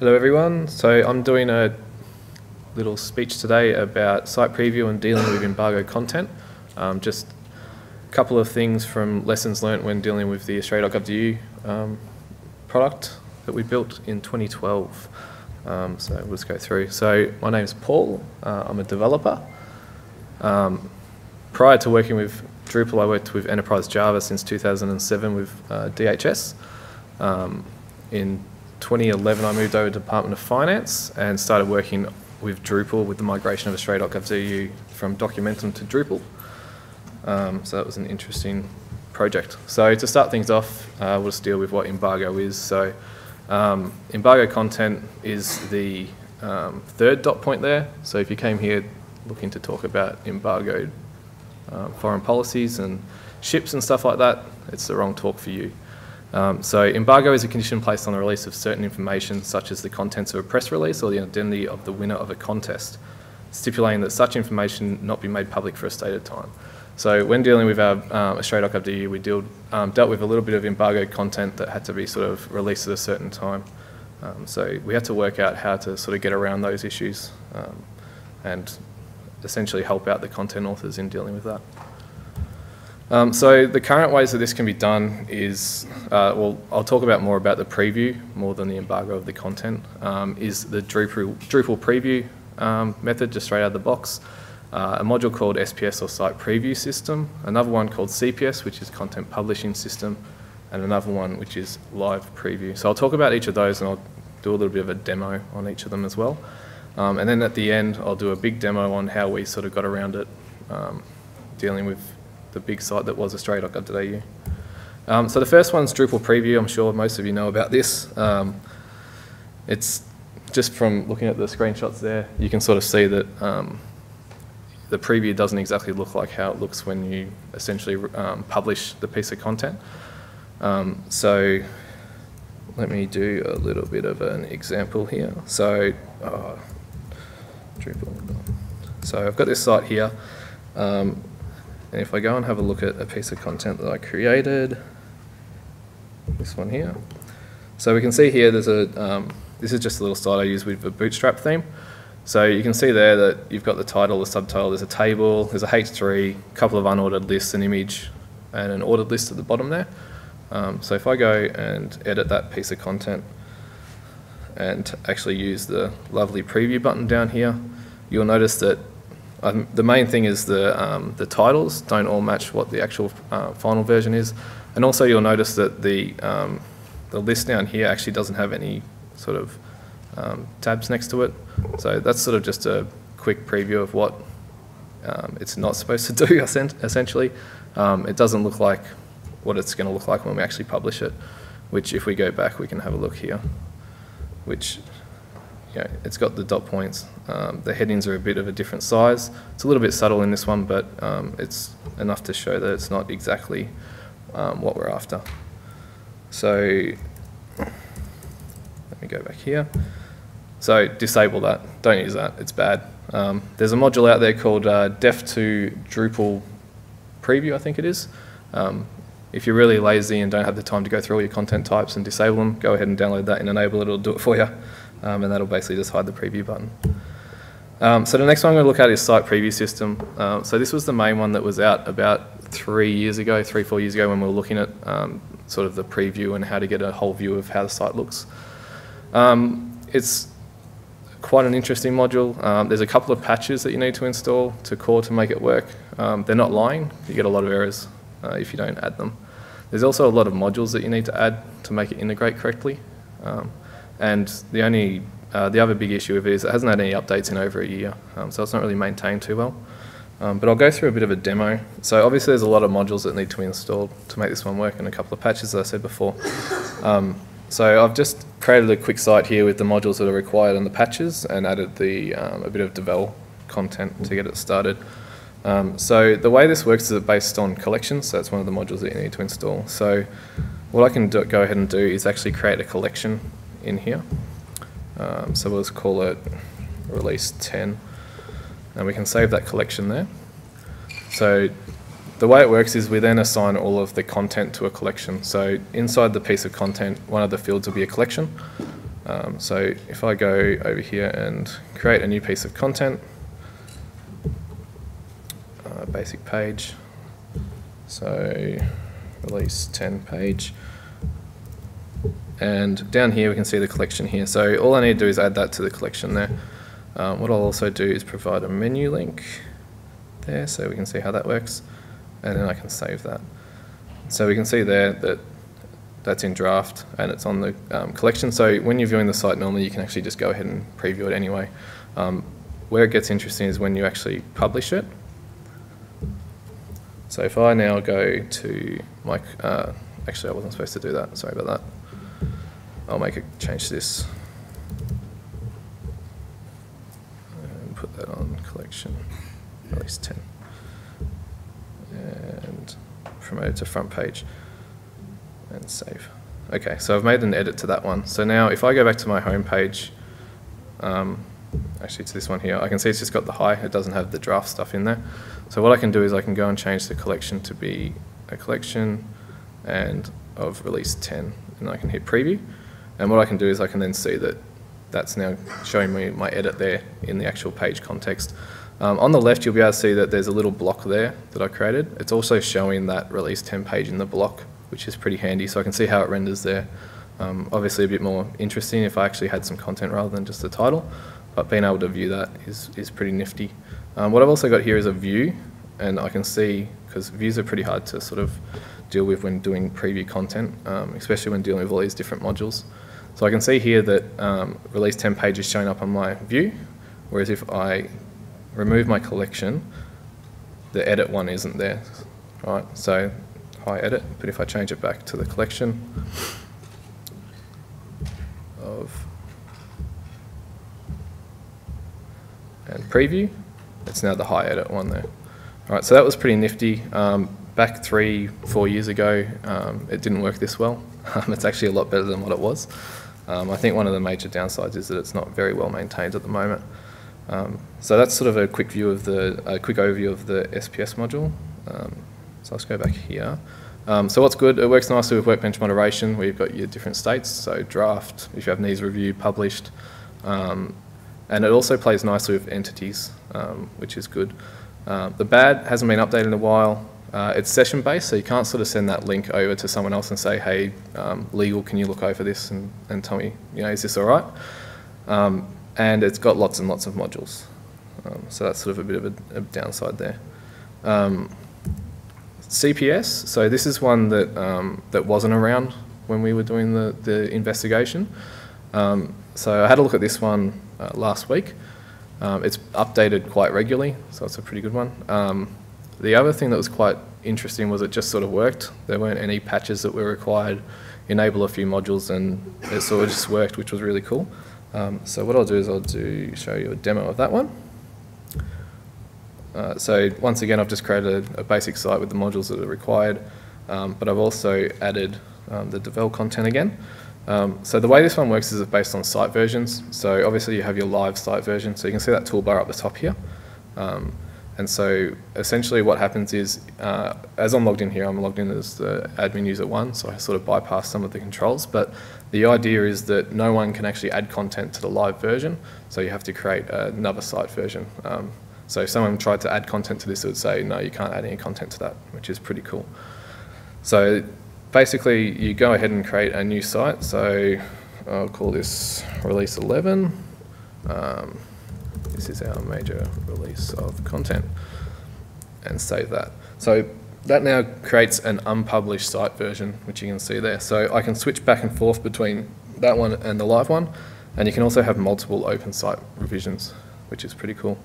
Hello everyone, so I'm doing a little speech today about site preview and dealing with embargo content. Just a couple of things from lessons learnt when dealing with the Australia.gov.au product that we built in 2012. So we'll just go through. So my name's Paul, I'm a developer. Prior to working with Drupal, I worked with Enterprise Java since 2007 with DHS. In 2011, I moved over to Department of Finance and started working with Drupal with the migration of Australia.gov.au from Documentum to Drupal. So that was an interesting project. So to start things off, we'll just deal with what embargo is. So embargo content is the third dot point there. So if you came here looking to talk about embargoed foreign policies and ships and stuff like that, it's the wrong talk for you. So embargo is a condition placed on the release of certain information such as the contents of a press release or the identity of the winner of a contest, stipulating that such information not be made public for a stated time. So when dealing with our Australia.gov.au, we dealt with a little bit of embargo content that had to be sort of released at a certain time. So we had to work out how to sort of get around those issues and essentially help out the content authors in dealing with that. So the current ways that this can be done is, well, I'll talk about more about the preview more than the embargo of the content, is the Drupal preview method just straight out of the box, a module called SPS or Site Preview System, another one called CPS, which is Content Publishing System, and another one which is Live Preview. So I'll talk about each of those and I'll do a little bit of a demo on each of them as well. And then at the end, I'll do a big demo on how we sort of got around it, dealing with the big site that was Australia.gov.au. So the first one's Drupal Preview. I'm sure most of you know about this. It's just from looking at the screenshots there, you can sort of see that the preview doesn't exactly look like how it looks when you essentially publish the piece of content. So let me do a little bit of an example here. So Drupal. So I've got this site here. And if I go and have a look at a piece of content that I created, this one here. So we can see here there's a, this is just a little site I use with a bootstrap theme. So you can see there that you've got the title, the subtitle, there's a table, there's a H3, a couple of unordered lists, an image, and an ordered list at the bottom there. So if I go and edit that piece of content and actually use the lovely preview button down here, you'll notice that the main thing is the titles don't all match what the actual final version is. And also you'll notice that the list down here actually doesn't have any sort of tabs next to it. So that's sort of just a quick preview of what it's not supposed to do, essentially. It doesn't look like what it's going to look like when we actually publish it, which if we go back we can have a look here, which yeah, it's got the dot points. The headings are a bit of a different size. It's a little bit subtle in this one, but it's enough to show that it's not exactly what we're after. So let me go back here. So disable that. Don't use that. It's bad. There's a module out there called Def2Drupal Preview, I think it is. If you're really lazy and don't have the time to go through all your content types and disable them, go ahead and download that and enable it. It'll do it for you. And that'll basically just hide the preview button. So the next one I'm going to look at is Site Preview System. So this was the main one that was out about 3 or 4 years ago when we were looking at sort of the preview and how to get a whole view of how the site looks. It's quite an interesting module. There's a couple of patches that you need to install to core to make it work. They're not lying. You get a lot of errors if you don't add them. There's also a lot of modules that you need to add to make it integrate correctly. And the only, the other big issue of it is it hasn't had any updates in over a year, so it's not really maintained too well. But I'll go through a bit of a demo. So obviously there's a lot of modules that need to be installed to make this one work and a couple of patches, as I said before. So I've just created a quick site here with the modules that are required and the patches and added the, a bit of devel content to get it started. So the way this works is it's based on collections, so that's one of the modules that you need to install. So what I can do, go ahead and do is actually create a collection in here. So we'll just call it release 10 and we can save that collection there. So the way it works is we then assign all of the content to a collection. So inside the piece of content, one of the fields will be a collection So if I go over here and create a new piece of content, basic page, so release 10 page, and down here we can see the collection here. So all I need to do is add that to the collection there. What I'll also do is provide a menu link there so we can see how that works, and then I can save that. So we can see there that that's in draft and it's on the collection. So when you're viewing the site normally you can actually just go ahead and preview it anyway. Where it gets interesting is when you actually publish it. So if I now go to my, actually I wasn't supposed to do that, sorry about that. I'll make a change to this and put that on collection, release 10, and promote it to front page and save. Okay, so I've made an edit to that one. So now if I go back to my home page, actually to this one here, I can see it's just got the high, it doesn't have the draft stuff in there. So what I can do is I can go and change the collection to be a collection and of release 10, and I can hit preview, and what I can do is I can then see that that's now showing me my edit there in the actual page context. On the left you'll be able to see that there's a little block there that I created. It's also showing that release 10 page in the block, which is pretty handy, so I can see how it renders there. Obviously a bit more interesting if I actually had some content rather than just the title, but being able to view that is pretty nifty. What I've also got here is a view, and I can see, because views are pretty hard to sort of deal with when doing preview content, especially when dealing with all these different modules. So I can see here that release 10 page is showing up on my view, whereas if I remove my collection, the edit one isn't there, right? So high edit, but if I change it back to the collection of and preview, it's now the high edit one there. All right, so that was pretty nifty. Back 3-4 years ago, it didn't work this well. It's actually a lot better than what it was. I think one of the major downsides is that it's not very well maintained at the moment. So that's sort of a quick view of a quick overview of the SPS module. So let's go back here. So what's good? It works nicely with workbench moderation, where you've got your different states. So draft, if you have needs reviewed, published, and it also plays nicely with entities, which is good. The bad hasn't been updated in a while. It's session-based, so you can't sort of send that link over to someone else and say, hey, legal, can you look over this and tell me, you know, is this all right? And it's got lots and lots of modules. So that's sort of a bit of a downside there. CPS, so this is one that, that wasn't around when we were doing the investigation. So I had a look at this one last week. It's updated quite regularly, so it's a pretty good one. The other thing that was quite interesting was it just sort of worked. There weren't any patches that were required, enable a few modules, and it sort of just worked, which was really cool. So what I'll do is I'll show you a demo of that one. So once again, I've just created a basic site with the modules that are required, but I've also added the devel content again. So the way this one works is it's based on site versions. So obviously you have your live site version, so you can see that toolbar up the top here. And so essentially what happens is, as I'm logged in here, I'm logged in as the admin user 1, so I sort of bypass some of the controls, but the idea is that no one can actually add content to the live version, so you have to create another site version. So if someone tried to add content to this, it would say, no, you can't add any content to that, which is pretty cool. So basically, you go ahead and create a new site, so I'll call this release 11. This is our major release of content, and save that. So that now creates an unpublished site version, which you can see there. So I can switch back and forth between that one and the live one, and you can also have multiple open site revisions, which is pretty cool.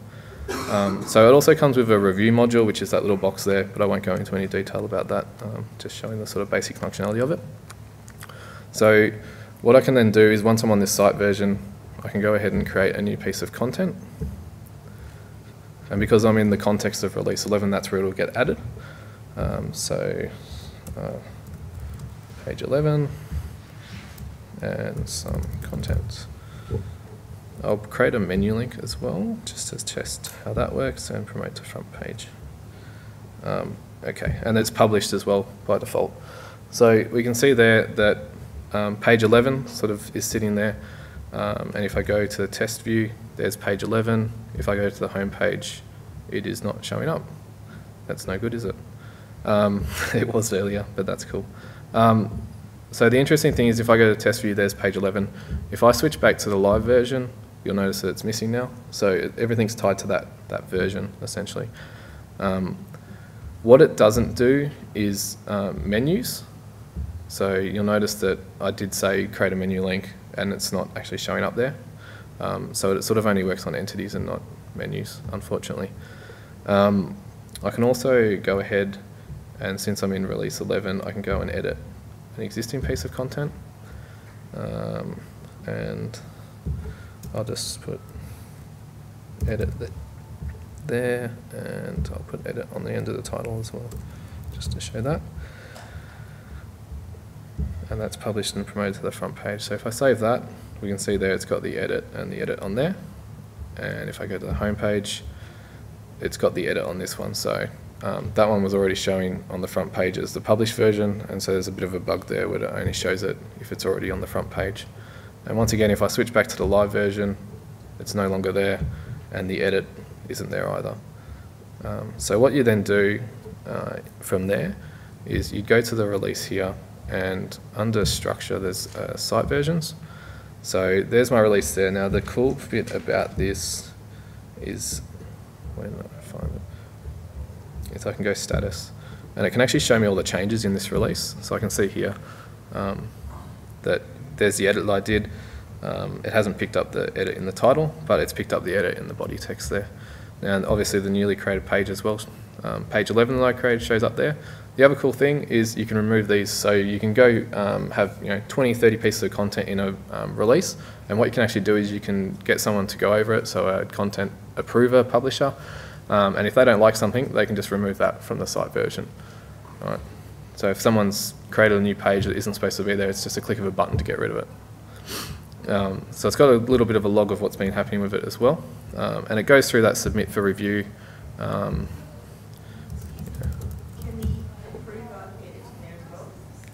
So it also comes with a review module, which is that little box there, but I won't go into any detail about that, just showing the sort of basic functionality of it. So what I can then do is once I'm on this site version, I can go ahead and create a new piece of content. And because I'm in the context of release 11, that's where it'll get added. Page 11, and some content. I'll create a menu link as well, just to test how that works, and promote to front page. Okay, and it's published as well by default. So we can see there that page 11 sort of is sitting there. And if I go to the test view, there's page 11. If I go to the home page, it is not showing up. That's no good, is it? It was earlier, but that's cool. So the interesting thing is if I go to test view, there's page 11. If I switch back to the live version, you'll notice that it's missing now. So everything's tied to that version, essentially. What it doesn't do is menus. So you'll notice that I did say create a menu link, and it's not actually showing up there. So it sort of only works on entities and not menus, unfortunately. I can also go ahead, and since I'm in release 11, I can go and edit an existing piece of content. And I'll just put edit there, and I'll put edit on the end of the title as well, just to show that. And that's published and promoted to the front page. So if I save that, we can see there it's got the edit and the edit on there. And if I go to the home page, it's got the edit on this one. So that one was already showing on the front page as the published version. And so there's a bit of a bug there where it only shows it if it's already on the front page. And once again, if I switch back to the live version, it's no longer there. And the edit isn't there either. So what you then do from there is you go to the release here. And under structure, there's site versions. So there's my release there. Now the cool bit about this is, where did I find it? Is I can go status, and it can actually show me all the changes in this release. So I can see here that there's the edit that I did. It hasn't picked up the edit in the title, but it's picked up the edit in the body text there. And obviously the newly created page as well. Page 11 that I created shows up there. The other cool thing is you can remove these, so you can go have 20, 30 pieces of content in a release, and what you can actually do is you can get someone to go over it, so a content approver, publisher, and if they don't like something, they can just remove that from the site version. All right. So if someone's created a new page that isn't supposed to be there, it's just a click of a button to get rid of it. So it's got a little bit of a log of what's been happening with it as well, and it goes through that submit for review.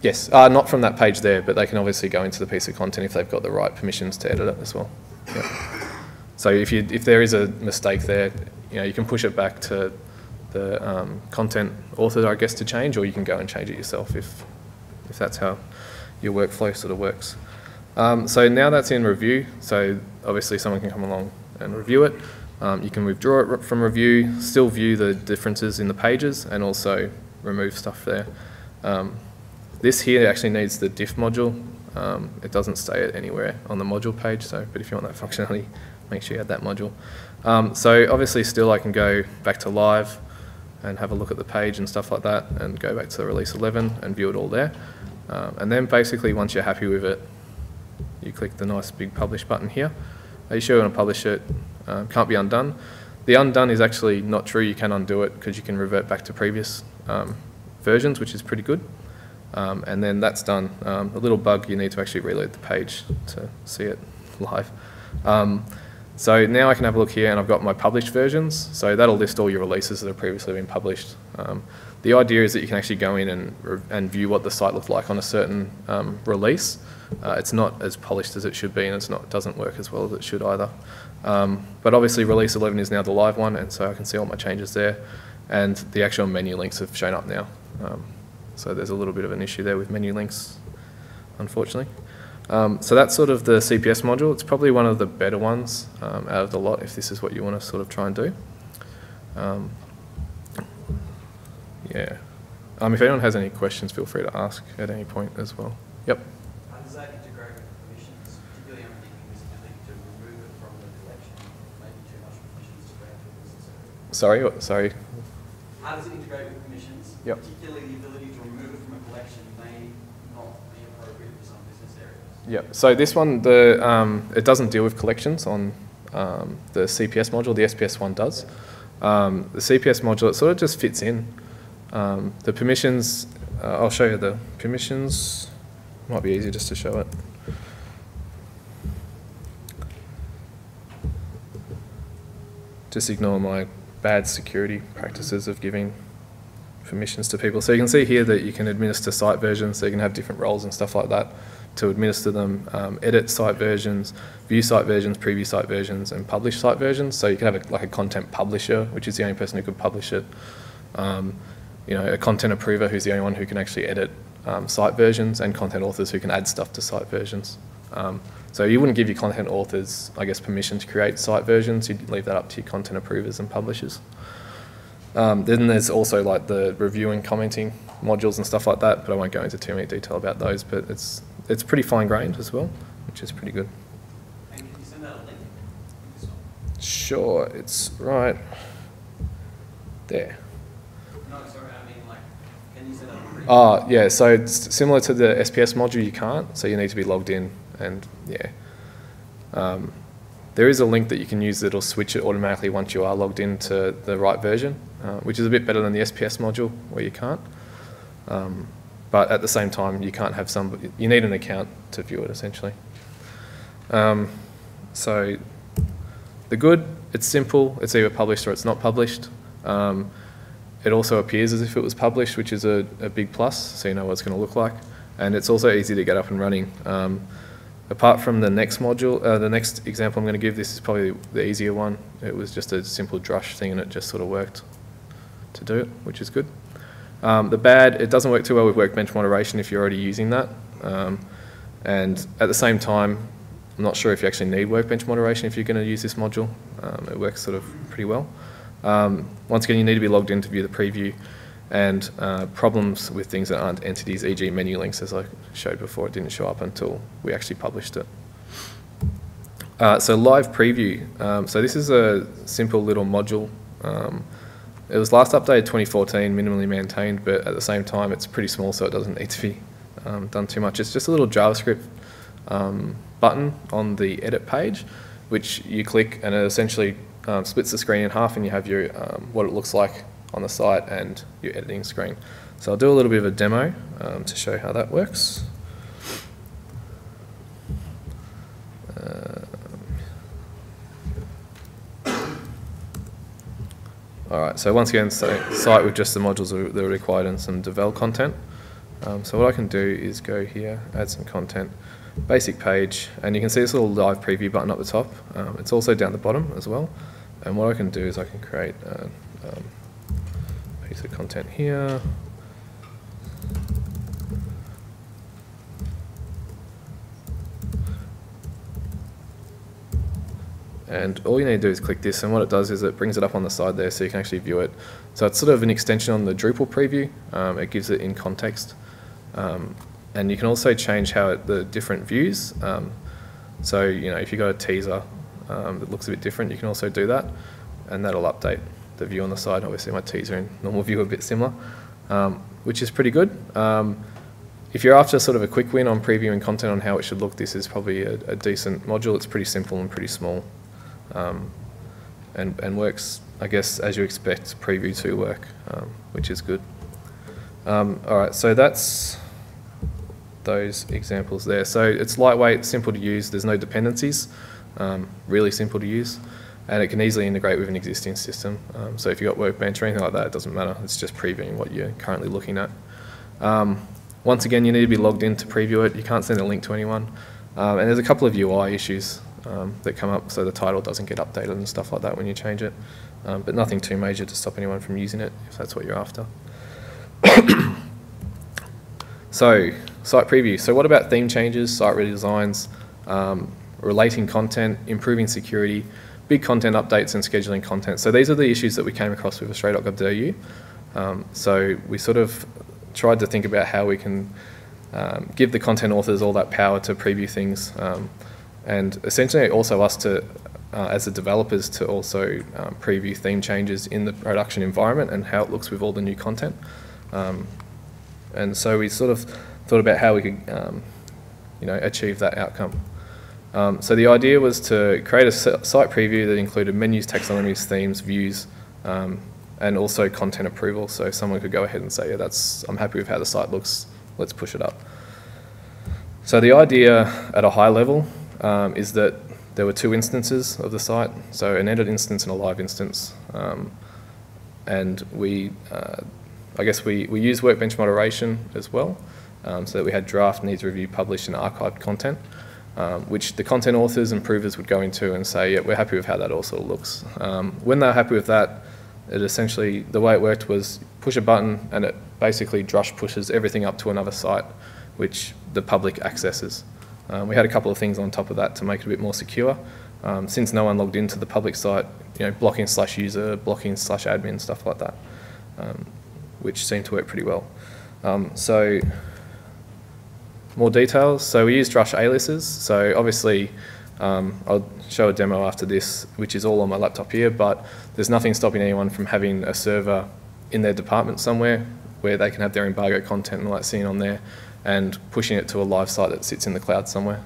Yes, not from that page there, but they can obviously go into the piece of content if they've got the right permissions to edit it as well. Yeah. So if there is a mistake there, you can push it back to the content author, I guess, to change, or you can go and change it yourself if that's how your workflow sort of works. So now that's in review, so obviously someone can come along and review it. You can withdraw it from review, still view the differences in the pages, and also remove stuff there. This here actually needs the diff module. It doesn't stay at anywhere on the module page, but if you want that functionality, make sure you add that module. So obviously still I can go back to live and have a look at the page and stuff like that, and go back to the release 11 and view it all there. And then basically once you're happy with it, you click the nice big publish button here. Are you sure you want to publish it? Can't be undone. The undone is actually not true. You can undo it because you can revert back to previous versions, which is pretty good. And then that's done. A little bug, you need to actually reload the page to see it live. So now I can have a look here, and I've got my published versions. So that'll list all your releases that have previously been published. The idea is that you can actually go in and view what the site looked like on a certain release. It's not as polished as it should be, and it doesn't work as well as it should either. But obviously release 11 is now the live one, and so I can see all my changes there. And the actual menu links have shown up now. So there's a little bit of an issue there with menu links, unfortunately. So that's sort of the CPS module. It's probably one of the better ones out of the lot if this is what you want to sort of try and do. Yeah. If anyone has any questions, feel free to ask at any point as well. Yep. How does that integrate with permissions? Particularly, I'm thinking this ability to remove it from the collection, maybe too much permissions to grant it necessarily. Sorry? What, sorry? How does it integrate with permissions? Yep. Particularly the ability to remove it from a collection may not be appropriate for some business areas. Yep. So this one, it doesn't deal with collections on the CPS module. The SPS one does. The CPS module, it sort of just fits in. The permissions, I'll show you the permissions. Might be easier just to show it. Just ignore my bad security practices of giving permissions to people. So you can see here that you can administer site versions, so you can have different roles and stuff like that. to administer them, edit site versions, view site versions, preview site versions, and publish site versions. So you can have a content publisher, which is the only person who could publish it. You know, a content approver, who's the only one who can actually edit site versions, and content authors who can add stuff to site versions. So you wouldn't give your content authors, I guess, permission to create site versions. You'd leave that up to your content approvers and publishers. Then there's also like the review and commenting modules and stuff like that, but I won't go into too many detail about those. But it's pretty fine-grained as well, which is pretty good. And can you send that a link? Sure, it's right there. No, sorry, I mean, like, can you send that a link? Oh, yeah, so it's similar to the SPS module, you can't, so you need to be logged in. And yeah, there is a link that you can use that'll switch it automatically once you are logged into the right version, which is a bit better than the SPS module where you can't. But at the same time, you can't have somebody, you need an account to view it essentially. So the good, it's simple, it's either published or it's not published. It also appears as if it was published, which is a big plus, so you know what it's going to look like. And it's also easy to get up and running. Apart from the next module, the next example I'm going to give, this is probably the easier one. It was just a simple Drush thing, and it just sort of worked to do it, which is good. The bad, it doesn't work too well with workbench moderation if you're already using that. And at the same time, I'm not sure if you actually need workbench moderation if you're going to use this module. It works sort of pretty well. Once again, you need to be logged in to view the preview. And problems with things that aren't entities, e.g. menu links, as I showed before, it didn't show up until we actually published it. So live preview. So this is a simple little module. It was last updated 2014, minimally maintained, but at the same time it's pretty small, so it doesn't need to be done too much. It's just a little JavaScript button on the edit page, which you click and it essentially splits the screen in half, and you have your what it looks like on the site and your editing screen. So I'll do a little bit of a demo to show how that works. Alright, so once again, site with just the modules that are required and some devel content. So what I can do is go here, add some content, basic page, and you can see this little live preview button up the top. It's also down the bottom as well. And what I can do is I can create piece of content here. And all you need to do is click this, and what it does is it brings it up on the side there so you can actually view it. So it's sort of an extension on the Drupal preview. It gives it in context. And you can also change how the different views. So, you know, if you've got a teaser that looks a bit different, you can also do that, and that'll update the view on the side. Obviously my teaser and normal view are a bit similar, which is pretty good. If you're after sort of a quick win on previewing content on how it should look, this is probably a decent module. It's pretty simple and pretty small, and works, I guess, as you expect preview to work, which is good. Alright, so that's those examples there. So it's lightweight, simple to use, there's no dependencies, really simple to use. And it can easily integrate with an existing system. So if you've got Workbench or anything like that, it doesn't matter. It's just previewing what you're currently looking at. Once again, you need to be logged in to preview it. You can't send a link to anyone. And there's a couple of UI issues that come up, so the title doesn't get updated and stuff like that when you change it. But nothing too major to stop anyone from using it, if that's what you're after. So, site preview. So what about theme changes, site redesigns, relating content, improving security, big content updates, and scheduling content? So these are the issues that we came across with Australia.gov.au. So we sort of tried to think about how we can give the content authors all that power to preview things, and essentially also us to, as the developers, to also preview theme changes in the production environment and how it looks with all the new content. And so we sort of thought about how we could you know, achieve that outcome. So the idea was to create a site preview that included menus, taxonomies, themes, views, and also content approval. So someone could go ahead and say, yeah, I'm happy with how the site looks, let's push it up. So the idea at a high level is that there were two instances of the site, so an edit instance and a live instance. And I guess we use workbench moderation as well. so that we had draft, needs review, published and archived content, which the content authors and provers would go into and say, yeah, we're happy with how that all sort of looks. When they're happy with that, it essentially, the way it worked was push a button and it basically Drush pushes everything up to another site which the public accesses. We had a couple of things on top of that to make it a bit more secure. Since no one logged into the public site, you know, blocking slash user, blocking slash admin, stuff like that, which seemed to work pretty well. So more details. So we used Drush aliases. So obviously I'll show a demo after this, which is all on my laptop here, but there's nothing stopping anyone from having a server in their department somewhere where they can have their embargo content and all that seen on there and pushing it to a live site that sits in the cloud somewhere.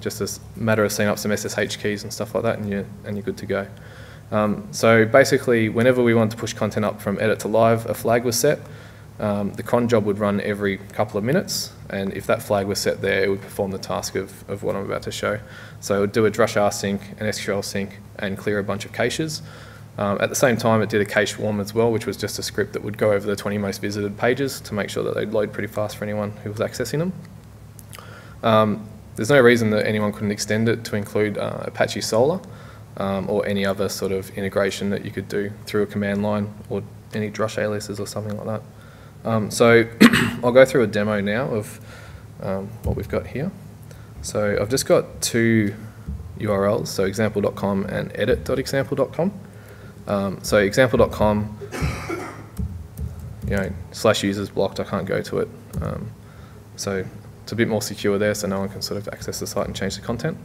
Just as a matter of setting up some SSH keys and stuff like that, and you're good to go. So basically, whenever we wanted to push content up from edit to live, a flag was set. The cron job would run every couple of minutes, and if that flag was set there, it would perform the task of what I'm about to show. So it would do a Drush rsync, an SQL sync, and clear a bunch of caches. At the same time, it did a cache warm as well, which was just a script that would go over the 20 most visited pages to make sure that they'd load pretty fast for anyone who was accessing them. There's no reason that anyone couldn't extend it to include Apache Solar or any other sort of integration that you could do through a command line or any Drush aliases or something like that. So I'll go through a demo now of what we've got here. So I've just got two URLs, so example.com and edit.example.com. So example.com, you know, slash users blocked, I can't go to it. So it's a bit more secure there, so no one can sort of access the site and change the content.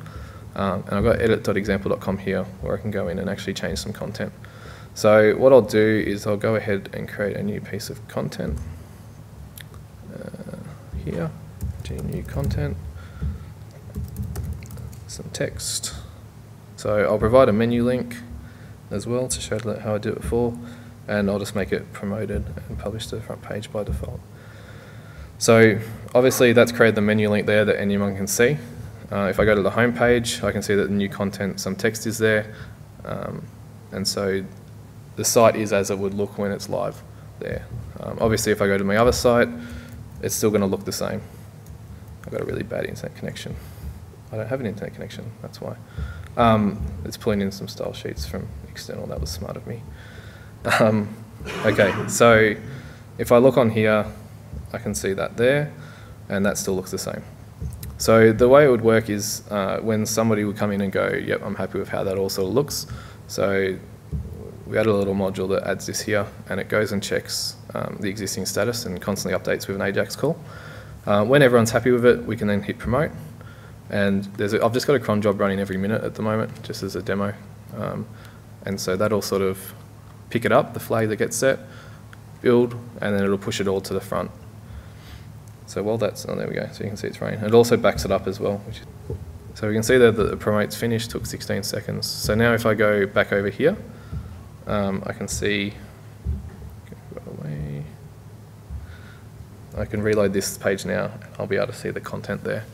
And I've got edit.example.com here where I can go in and actually change some content. So what I'll do is I'll go ahead and create a new piece of content here, new content, some text. So I'll provide a menu link as well to show how I did it before, and I'll just make it promoted and publish to the front page by default. So obviously that's created the menu link there that anyone can see. If I go to the home page, I can see that the new content, some text is there, and so the site is as it would look when it's live there. Obviously if I go to my other site, it's still going to look the same. I've got a really bad internet connection. I don't have an internet connection, that's why. It's pulling in some style sheets from external, that was smart of me. Okay, so if I look on here, I can see that there, and that still looks the same. So the way it would work is when somebody would come in and go, yep, I'm happy with how that all sort of looks. So we add a little module that adds this here, and it goes and checks the existing status and constantly updates with an AJAX call. When everyone's happy with it, we can then hit promote. And there's I've just got a cron job running every minute at the moment, just as a demo. And so that'll sort of pick it up, the flag that gets set, build, and then it'll push it all to the front. So while that's, oh, there we go, so you can see it's running. It also backs it up as well. Which, so we can see there that the promote's finished, took 16 seconds. So now if I go back over here, I can see, I can reload this page now, and I'll be able to see the content there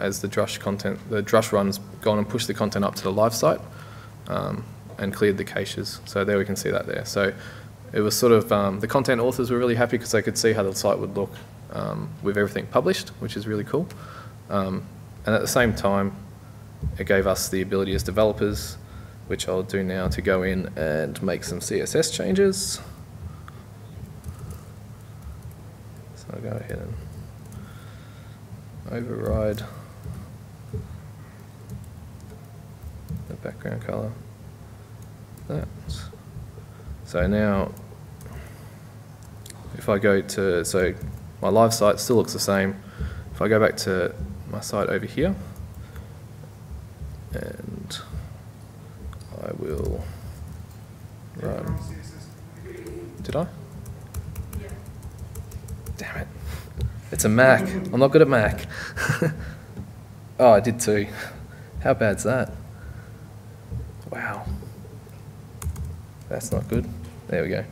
as the Drush content, the Drush run's gone and pushed the content up to the live site and cleared the caches. So there we can see that there. So it was sort of, the content authors were really happy because they could see how the site would look with everything published, which is really cool. And at the same time, it gave us the ability as developers, which I'll do now, to go in and make some CSS changes. So I'll go ahead and override the background color. That. So now, if I go to, so my live site still looks the same. If I go back to my site over here, and I will run. Did I? Yeah. Damn it. It's a Mac. I'm not good at Mac. Oh, I did too. How bad's that? Wow. That's not good. There we go.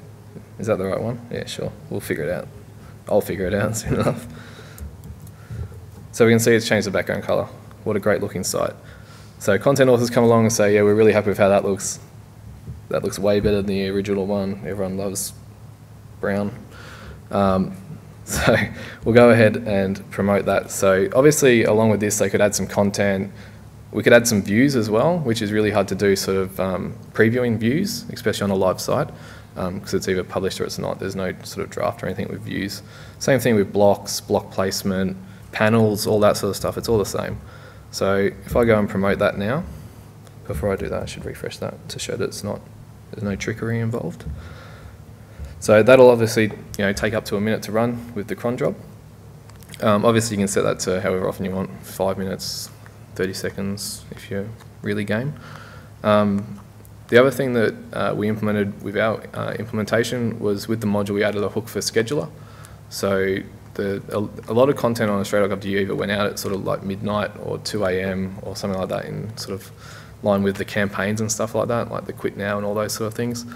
Is that the right one? Yeah, sure. We'll figure it out. I'll figure it out soon enough. So we can see it's changed the background color. What a great looking site. So content authors come along and say, yeah, we're really happy with how that looks. That looks way better than the original one. Everyone loves brown. So we'll go ahead and promote that. So obviously, along with this, they could add some content. We could add some views as well, which is really hard to do, sort of previewing views, especially on a live site, because it's either published or it's not. There's no sort of draft or anything with views. Same thing with blocks, block placement, panels, all that sort of stuff. It's all the same. So if I go and promote that now, before I do that, I should refresh that to show that it's not, there's no trickery involved. So that'll obviously, you know, take up to a minute to run with the cron job. Obviously, you can set that to however often you want, 5 minutes, 30 seconds if you're really game. The other thing that we implemented with our implementation was with the module, we added a hook for Scheduler. So a lot of content on Australia.gov.au either went out at sort of like midnight or 2 a.m. or something like that, in sort of line with the campaigns and stuff like that, like the quit now and all those sort of things.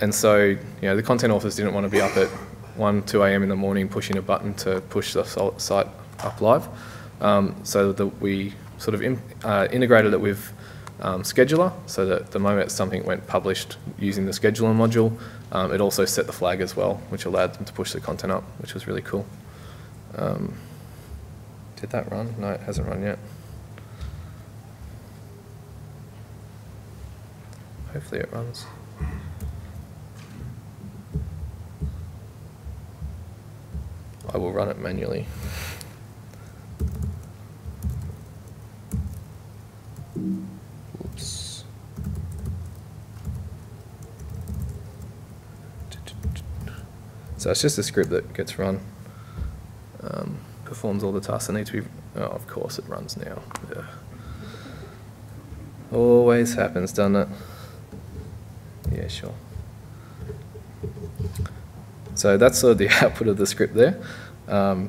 And so, you know, the content authors didn't want to be up at 1, 2 a.m. in the morning pushing a button to push the site up live. So that we sort of integrated it with Scheduler, so that the moment something went published using the Scheduler module, it also set the flag as well, which allowed them to push the content up, which was really cool. Did that run? No, it hasn't run yet. Hopefully it runs. I will run it manually. Oops. So it's just a script that gets run, performs all the tasks that need to be, oh, of course it runs now. Yeah. Always happens, doesn't it? Yeah, sure. So that's sort of the output of the script there. I'll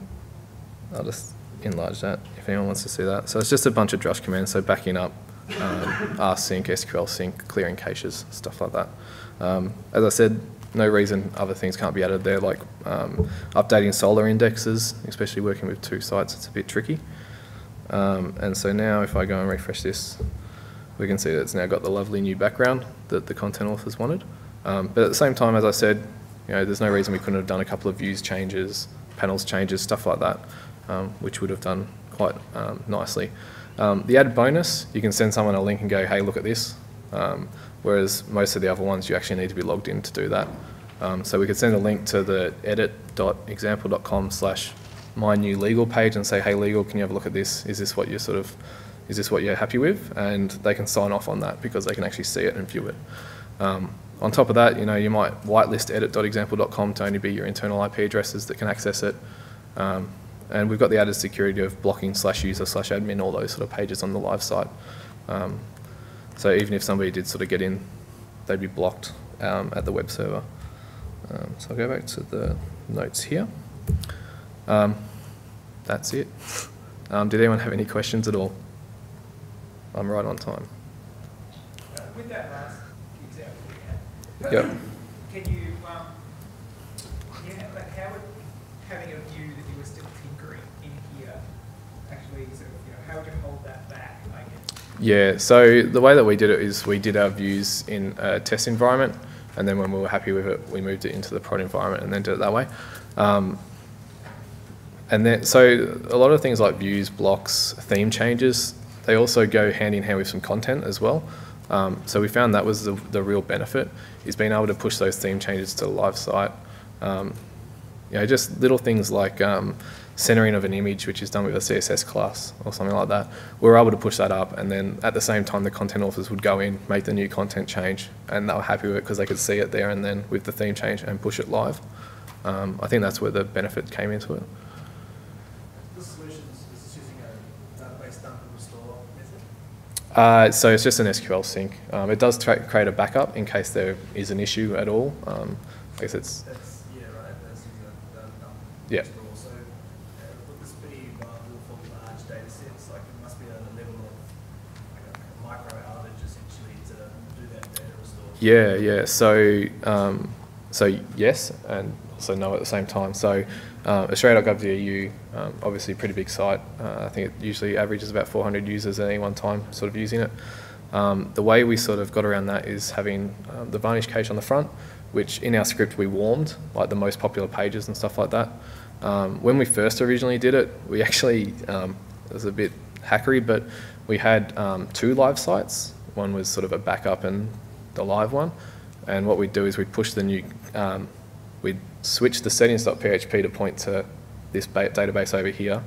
just enlarge that if anyone wants to see that. So it's just a bunch of Drush commands, so backing up, rsync, SQL sync, clearing caches, stuff like that. As I said, no reason other things can't be added there, like updating solar indexes, especially working with two sites, it's a bit tricky. And so now if I go and refresh this, we can see that it's now got the lovely new background that the content authors wanted. But at the same time, as I said, you know, there's no reason we couldn't have done a couple of views changes, panels changes, stuff like that, which would have done quite nicely. The added bonus, you can send someone a link and go, hey, look at this, whereas most of the other ones you actually need to be logged in to do that. So we could send a link to the edit.example.com/mynewlegal page and say, hey, legal, can you have a look at this? Is this what you're sort of, is this what you're happy with? And they can sign off on that because they can actually see it and view it. On top of that, you know, you might whitelist edit.example.com to only be your internal IP addresses that can access it. And we've got the added security of blocking /user/admin, all those sort of pages on the live site. So even if somebody did sort of get in, they'd be blocked at the web server. So I'll go back to the notes here. That's it. Did anyone have any questions at all? I'm right on time. With that last example we had, yep. Can you, yeah, like how would having a view that you were still tinkering in here actually, sort of, you know, how would you hold that back? Like, yeah, so the way that we did it is we did our views in a test environment, and then when we were happy with it, we moved it into the prod environment and then did it that way. And then, so a lot of things like views, blocks, theme changes, they also go hand in hand with some content as well. So we found that was the real benefit, is being able to push those theme changes to the live site. You know, just little things like centering of an image, which is done with a CSS class or something like that. We were able to push that up, and then at the same time the content authors would go in, make the new content change, and they were happy with it because they could see it there and then with the theme change and push it live. I think that's where the benefit came into it. So it's just an SQL sync. It does create a backup in case there is an issue at all. I guess it's... That's, yeah, right. That's yeah. So would this be viable for large data sets? Like it must be at a level of like a micro outage essentially to do that data restore. Yeah, yeah. So, so yes and also no at the same time. So Australia.gov.au, obviously a pretty big site. I think it usually averages about 400 users at any one time sort of using it. The way we sort of got around that is having the Varnish cache on the front, which in our script we warmed, like the most popular pages and stuff like that. When we first originally did it, we actually, it was a bit hackery, but we had 2 live sites. One was sort of a backup and the live one. And what we'd do is we'd push the new, we'd switch the settings.php to point to this database over here.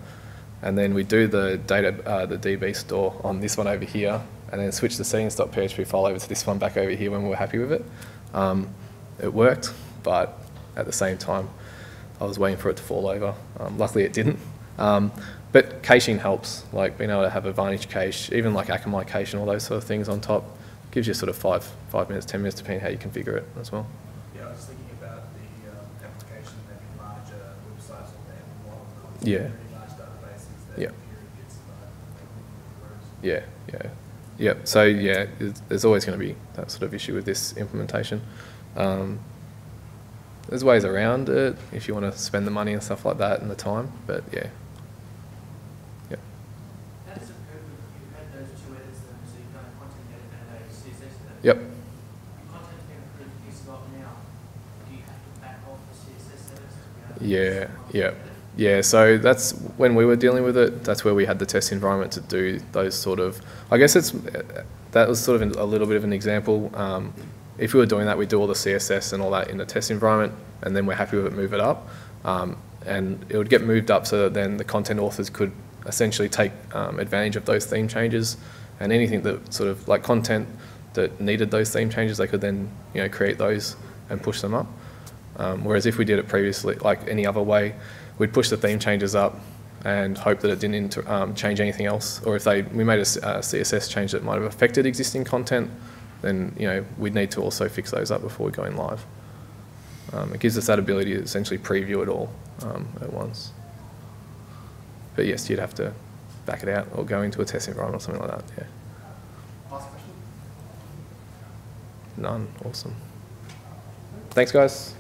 And then we do the data, the DB store on this one over here, and then switch the settings.php file over to this one back over here when we were happy with it. It worked, but at the same time, I was waiting for it to fall over. Luckily, it didn't. But caching helps, like being able to have a Varnish cache, even like Akamai cache and all those sort of things on top, gives you sort of 5 minutes, 10 minutes, depending how you configure it as well. Yeah, I was thinking about the application having larger websites or they have content, yeah. Large databases that So yeah, there's always going to be that sort of issue with this implementation. There's ways around it if you want to spend the money and stuff like that and the time, but yeah. Yep. Content being approved is not now. Do you have to back off the CSS edits? Yeah. So that's when we were dealing with it. That's where we had the test environment to do those sort of. I guess it's that was sort of a little bit of an example. If we were doing that, we do all the CSS and all that in the test environment, and then we're happy with it, move it up, and it would get moved up so that then the content authors could essentially take advantage of those theme changes and anything that sort of like content that needed those theme changes, they could then, you know, create those and push them up. Whereas if we did it previously, like any other way, we'd push the theme changes up and hope that it didn't change anything else. Or if we made a CSS change that might have affected existing content, then, you know, we'd need to also fix those up before we go in live. It gives us that ability to essentially preview it all at once. But yes, you'd have to back it out or go into a test environment or something like that, yeah. None. Awesome. Thanks, guys.